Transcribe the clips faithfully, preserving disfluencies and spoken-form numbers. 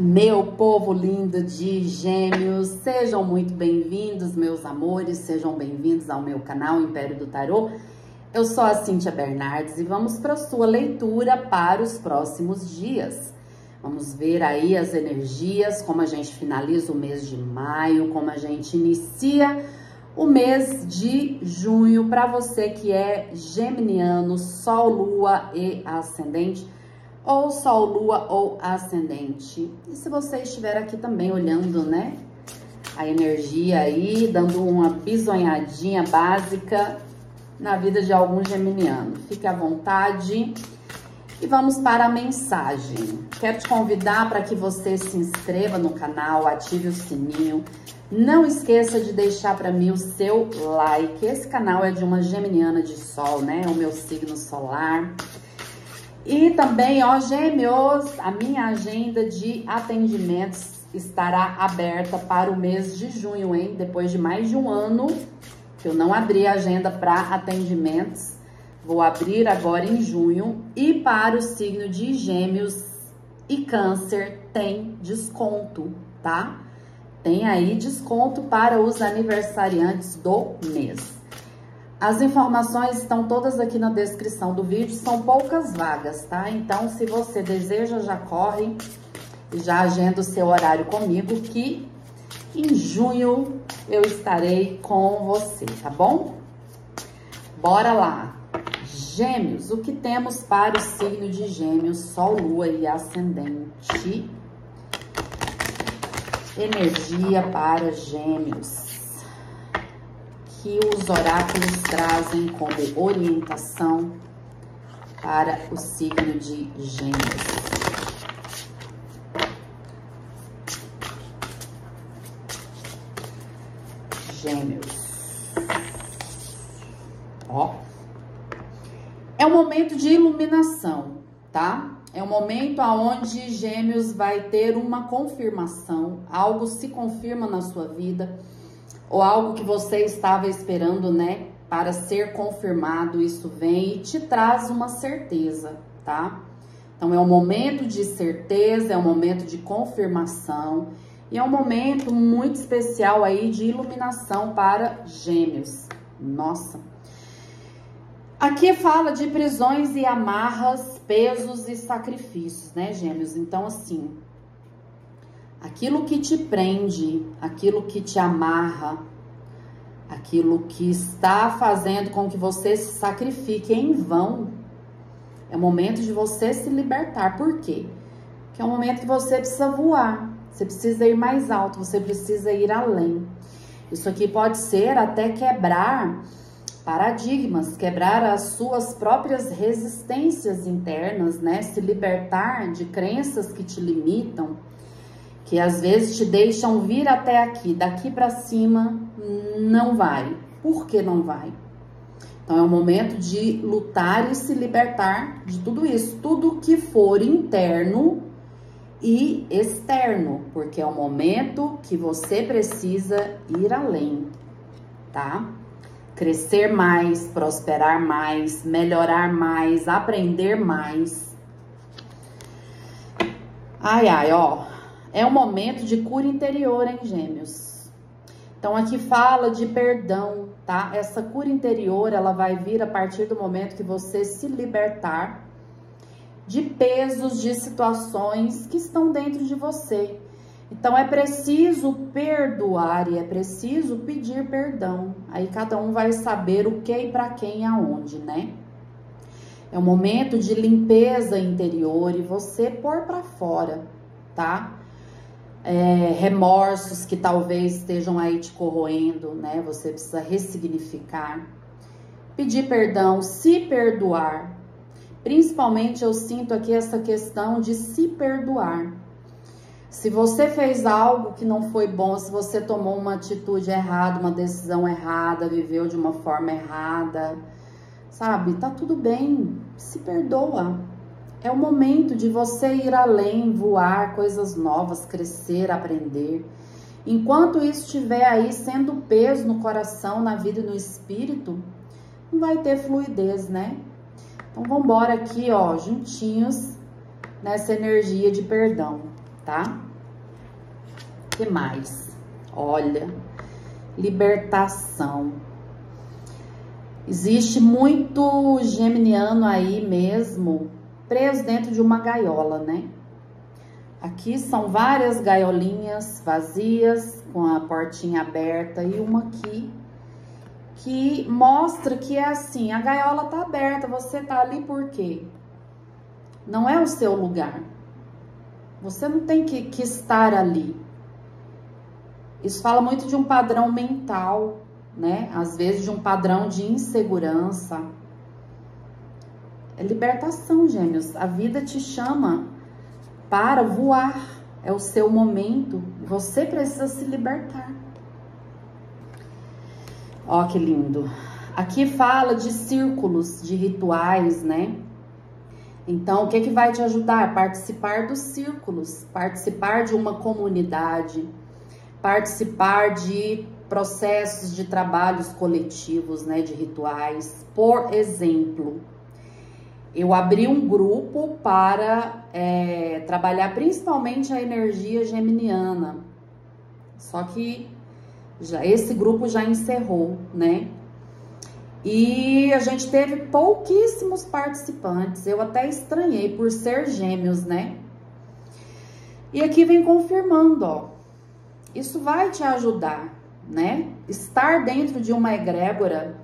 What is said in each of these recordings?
Meu povo lindo de Gêmeos, sejam muito bem-vindos, meus amores, sejam bem-vindos ao meu canal Império do Tarot. Eu sou a Cíntia Bernardes e vamos para a sua leitura para os próximos dias. Vamos ver aí as energias, como a gente finaliza o mês de maio, como a gente inicia o mês de junho. Para você que é geminiano, Sol, Lua e Ascendente, ou Sol, Lua ou Ascendente. E se você estiver aqui também olhando, né, a energia aí, dando uma bisonhadinha básica na vida de algum geminiano. Fique à vontade e vamos para a mensagem. Quero te convidar para que você se inscreva no canal, ative o sininho. Não esqueça de deixar para mim o seu like. Esse canal é de uma geminiana de sol, né, o meu signo solar. E também, ó, Gêmeos, a minha agenda de atendimentos estará aberta para o mês de junho, hein? Depois de mais de um ano que eu não abri a agenda para atendimentos, vou abrir agora em junho. E para o signo de Gêmeos e Câncer tem desconto, tá? Tem aí desconto para os aniversariantes do mês. As informações estão todas aqui na descrição do vídeo, são poucas vagas, tá? Então, se você deseja, já corre e já agenda o seu horário comigo, que em junho eu estarei com você, tá bom? Bora lá! Gêmeos, o que temos para o signo de Gêmeos, Sol, Lua e Ascendente? Energia para Gêmeos. Que os oráculos trazem como orientação para o signo de Gêmeos. Gêmeos. Ó. É um momento de iluminação, tá? É um momento onde Gêmeos vai ter uma confirmação, algo se confirma na sua vida, ou algo que você estava esperando, né, para ser confirmado, isso vem e te traz uma certeza, tá? Então, é um momento de certeza, é um momento de confirmação, e é um momento muito especial aí de iluminação para Gêmeos. Nossa! Aqui fala de prisões e amarras, pesos e sacrifícios, né, Gêmeos? Então, assim, aquilo que te prende, aquilo que te amarra, aquilo que está fazendo com que você se sacrifique em vão, é o momento de você se libertar. Por quê? Porque é o momento que você precisa voar, você precisa ir mais alto, você precisa ir além. Isso aqui pode ser até quebrar paradigmas, quebrar as suas próprias resistências internas, né? Se libertar de crenças que te limitam, que às vezes te deixam vir até aqui, daqui pra cima não vai. Por que não vai? Então é o momento de lutar e se libertar de tudo isso, tudo que for interno e externo, porque é o momento que você precisa ir além, tá? Crescer mais, prosperar mais, melhorar mais, aprender mais. Ai, ai, ó. É um momento de cura interior, hein, Gêmeos? Então, aqui fala de perdão, tá? Essa cura interior, ela vai vir a partir do momento que você se libertar de pesos, de situações que estão dentro de você. Então, é preciso perdoar e é preciso pedir perdão. Aí, cada um vai saber o que e pra quem e aonde, né? É um momento de limpeza interior e você pôr pra fora, tá? É, remorsos que talvez estejam aí te corroendo, né? Você precisa ressignificar, pedir perdão, se perdoar. Principalmente eu sinto aqui essa questão de se perdoar. Se você fez algo que não foi bom, se você tomou uma atitude errada, uma decisão errada, viveu de uma forma errada, sabe? Tá tudo bem, se perdoa. É o momento de você ir além, voar, coisas novas, crescer, aprender. Enquanto isso estiver aí sendo peso no coração, na vida e no espírito, não vai ter fluidez, né? Então, vambora aqui, ó, juntinhos nessa energia de perdão, tá? O que mais? Olha, libertação. Existe muito geminiano aí mesmo, preso dentro de uma gaiola, né? Aqui são várias gaiolinhas vazias, com a portinha aberta e uma aqui, que mostra que é assim, a gaiola tá aberta, você tá ali por quê? Não é o seu lugar. Você não tem que, que estar ali. Isso fala muito de um padrão mental, né? Às vezes de um padrão de insegurança. É libertação, gêmeos. A vida te chama para voar. É o seu momento. Você precisa se libertar. Ó, que lindo. Aqui fala de círculos, de rituais, né? Então, o que que vai te ajudar? Participar dos círculos, participar de uma comunidade, participar de processos de trabalhos coletivos, né, de rituais. Por exemplo, eu abri um grupo para é, trabalhar principalmente a energia geminiana, só que já, esse grupo já encerrou, né? E a gente teve pouquíssimos participantes, eu até estranhei por ser gêmeos, né? E aqui vem confirmando, ó, isso vai te ajudar, né? Estar dentro de uma egrégora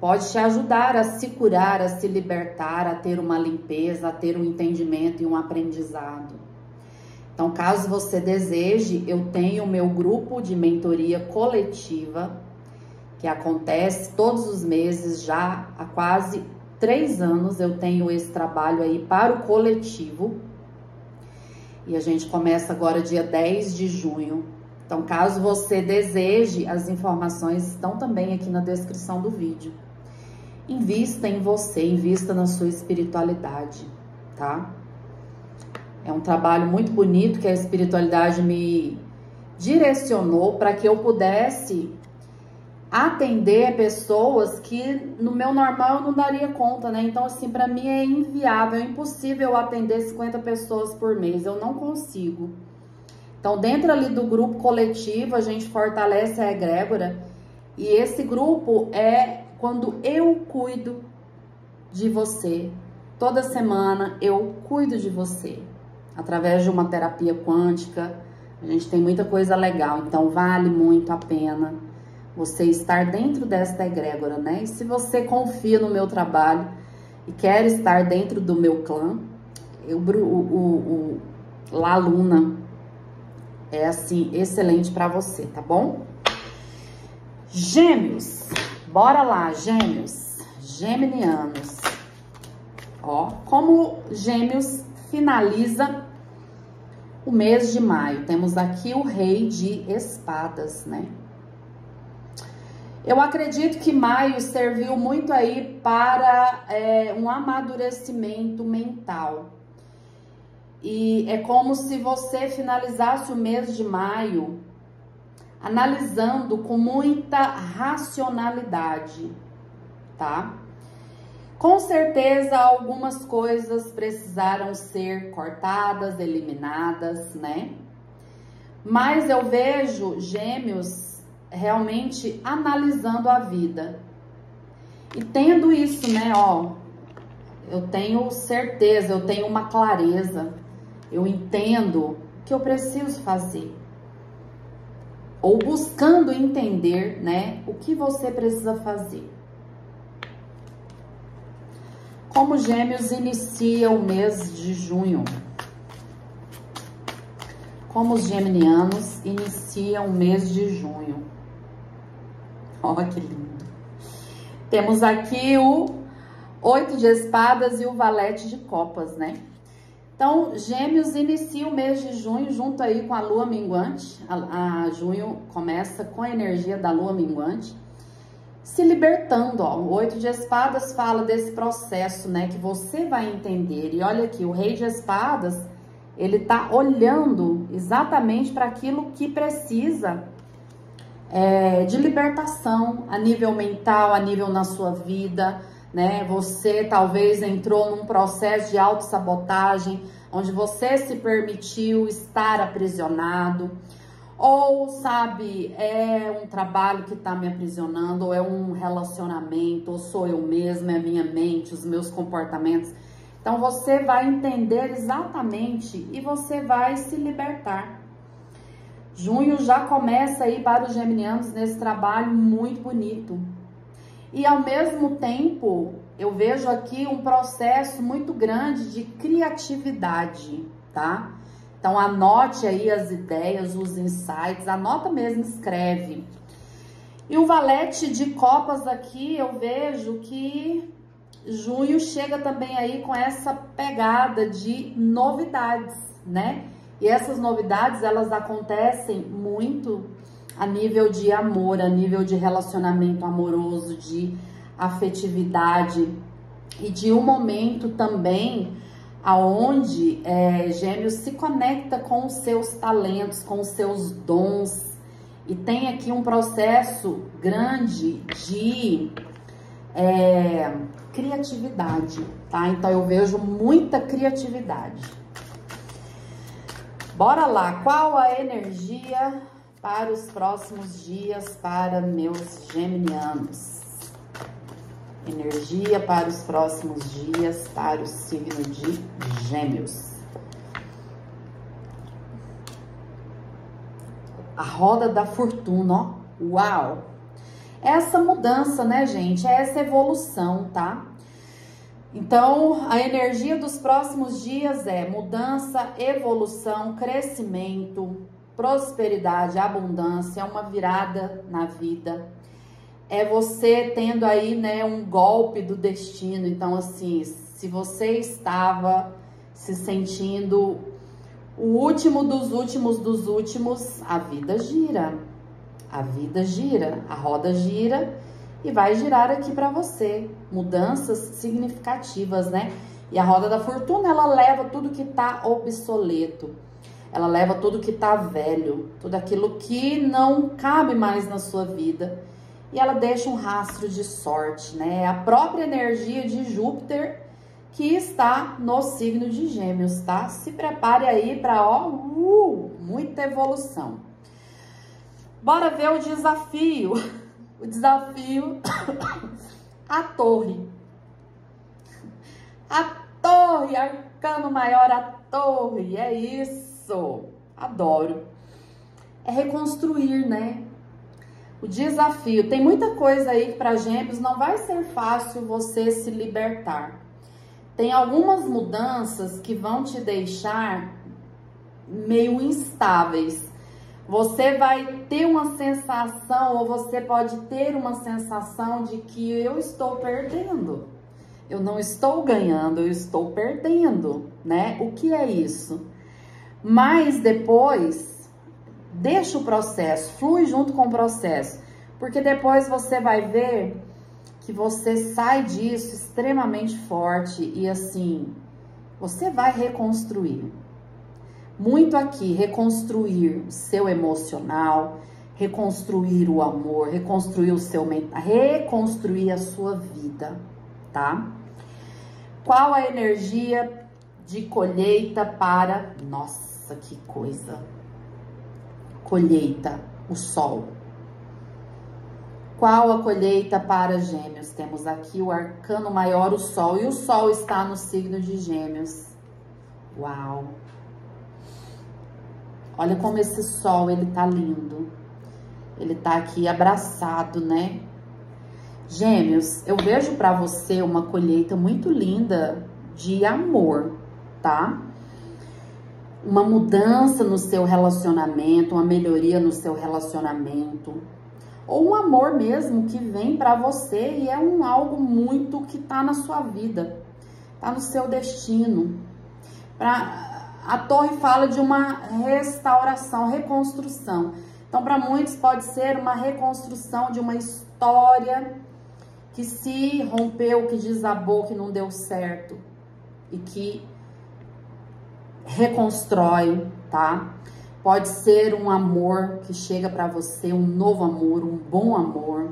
pode te ajudar a se curar, a se libertar, a ter uma limpeza, a ter um entendimento e um aprendizado. Então, caso você deseje, eu tenho o meu grupo de mentoria coletiva, que acontece todos os meses, já há quase três anos eu tenho esse trabalho aí para o coletivo. E a gente começa agora dia dez de junho. Então, caso você deseje, as informações estão também aqui na descrição do vídeo. Invista em você, invista na sua espiritualidade, tá? É um trabalho muito bonito que a espiritualidade me direcionou para que eu pudesse atender pessoas que no meu normal eu não daria conta, né? Então, assim, pra mim é inviável, é impossível atender cinquenta pessoas por mês, eu não consigo. Então, dentro ali do grupo coletivo, a gente fortalece a egrégora, e esse grupo é quando eu cuido de você. Toda semana eu cuido de você, através de uma terapia quântica. A gente tem muita coisa legal, então vale muito a pena você estar dentro desta egrégora, né? E se você confia no meu trabalho e quer estar dentro do meu clã, eu, o, o, o LaLunna é, assim, excelente pra você, tá bom? Gêmeos, bora lá, gêmeos, geminianos. Ó, como gêmeos finaliza o mês de maio, temos aqui o Rei de Espadas, né? Eu acredito que maio serviu muito aí para é, um amadurecimento mental. E é como se você finalizasse o mês de maio analisando com muita racionalidade, tá? Com certeza algumas coisas precisaram ser cortadas, eliminadas, né? Mas eu vejo gêmeos realmente analisando a vida e tendo isso, né? Ó, eu tenho certeza, eu tenho uma clareza, eu entendo o que eu preciso fazer, ou buscando entender, né, o que você precisa fazer. Como gêmeos inicia o mês de junho? Como os geminianos iniciam o mês de junho? Olha que lindo. Temos aqui o Oito de Espadas e o Valete de Copas, né? Então, gêmeos iniciam o mês de junho junto aí com a Lua Minguante. A, a junho começa com a energia da Lua Minguante. Se libertando, ó. O Oito de Espadas fala desse processo, né? Que você vai entender. E olha aqui, o Rei de Espadas, ele tá olhando exatamente para aquilo que precisa É, de libertação a nível mental, a nível na sua vida, né? Você talvez entrou num processo de autossabotagem, onde você se permitiu estar aprisionado, ou, sabe, é um trabalho que tá me aprisionando, ou é um relacionamento, ou sou eu mesma, é a minha mente, os meus comportamentos. Então, você vai entender exatamente e você vai se libertar. Junho já começa aí para os geminianos nesse trabalho muito bonito. E, ao mesmo tempo, eu vejo aqui um processo muito grande de criatividade, tá? Então, anote aí as ideias, os insights, anota mesmo, escreve. E o valete de copas aqui, eu vejo que junho chega também aí com essa pegada de novidades, né? E essas novidades, elas acontecem muito a nível de amor, a nível de relacionamento amoroso, de afetividade e de um momento também aonde é, Gêmeos se conecta com os seus talentos, com os seus dons, e tem aqui um processo grande de é, criatividade, tá? Então eu vejo muita criatividade. Bora lá, qual a energia para os próximos dias para meus geminianos? Energia para os próximos dias, para o signo de Gêmeos. A roda da fortuna, ó. Uau! Essa mudança, né, gente? É essa evolução, tá? Então, a energia dos próximos dias é mudança, evolução, crescimento, prosperidade, abundância, uma virada na vida. É você tendo aí, né, um golpe do destino. Então, assim, se você estava se sentindo o último dos últimos dos últimos, a vida gira. A vida gira, a roda gira e vai girar aqui para você. Mudanças significativas, né? E a roda da fortuna, ela leva tudo que tá obsoleto. Ela leva tudo que tá velho, tudo aquilo que não cabe mais na sua vida. E ela deixa um rastro de sorte, né? A própria energia de Júpiter que está no signo de Gêmeos, tá? Se prepare aí para, ó, uh, muita evolução. Bora ver o desafio. O desafio... A torre. A torre, arcano maior, a torre. É isso. Adoro. É reconstruir, né? O desafio, tem muita coisa aí que para Gêmeos não vai ser fácil você se libertar. Tem algumas mudanças que vão te deixar meio instáveis. Você vai ter uma sensação, ou você pode ter uma sensação de que eu estou perdendo. Eu não estou ganhando, eu estou perdendo, né? O que é isso? Mas depois... deixa o processo, flui junto com o processo, porque depois você vai ver que você sai disso extremamente forte e assim, você vai reconstruir. Muito aqui, reconstruir o seu emocional, reconstruir o amor, reconstruir o seu mental, reconstruir a sua vida, tá? Qual a energia de colheita para... Nossa, que coisa! Colheita, o sol. Qual a colheita para Gêmeos? Temos aqui o arcano maior, o sol. E o sol está no signo de Gêmeos. Uau! Olha como esse sol, ele tá lindo. Ele tá aqui abraçado, né? Gêmeos, eu vejo para você uma colheita muito linda de amor, tá? Uma mudança no seu relacionamento, uma melhoria no seu relacionamento. Ou um amor mesmo que vem pra você e é um algo muito que tá na sua vida. Tá no seu destino. Pra, a torre fala de uma restauração, reconstrução. Então, para muitos pode ser uma reconstrução de uma história que se rompeu, que desabou, que não deu certo. E que... reconstrói, tá? Pode ser um amor que chega pra você, um novo amor, um bom amor.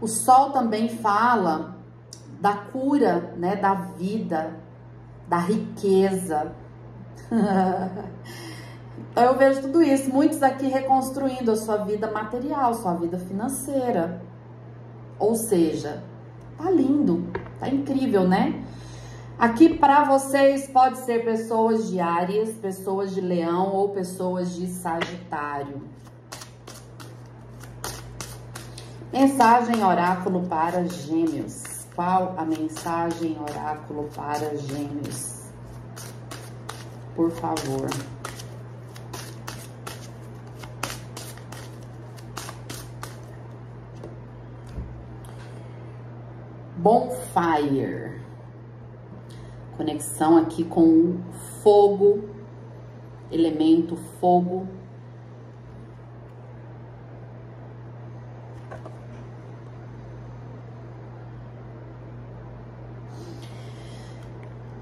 O sol também fala da cura, né? Da vida, da riqueza. Então eu vejo tudo isso, muitos aqui reconstruindo a sua vida material, sua vida financeira. Ou seja, tá lindo, tá incrível, né? Aqui para vocês pode ser pessoas de Áries, pessoas de Leão ou pessoas de Sagitário. Mensagem oráculo para Gêmeos. Qual a mensagem oráculo para Gêmeos? Por favor. Bonfire. Conexão aqui com o fogo, elemento fogo.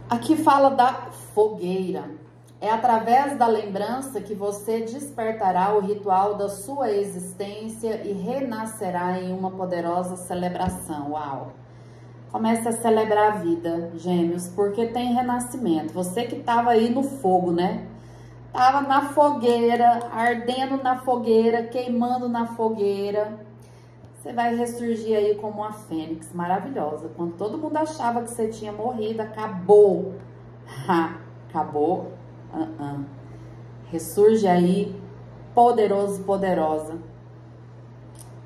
Aqui fala da fogueira. É através da lembrança que você despertará o ritual da sua existência e renascerá em uma poderosa celebração. Uau! Comece a celebrar a vida, Gêmeos, porque tem renascimento. Você que estava aí no fogo, né? Tava na fogueira, ardendo na fogueira, queimando na fogueira. Você vai ressurgir aí como uma fênix maravilhosa. Quando todo mundo achava que você tinha morrido, acabou. Ha, acabou. Uh-uh. Ressurge aí, poderoso, poderosa.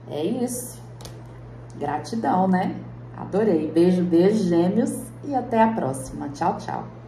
É isso. Gratidão, né? Adorei. Beijo, beijo, Gêmeos. E até a próxima. Tchau, tchau.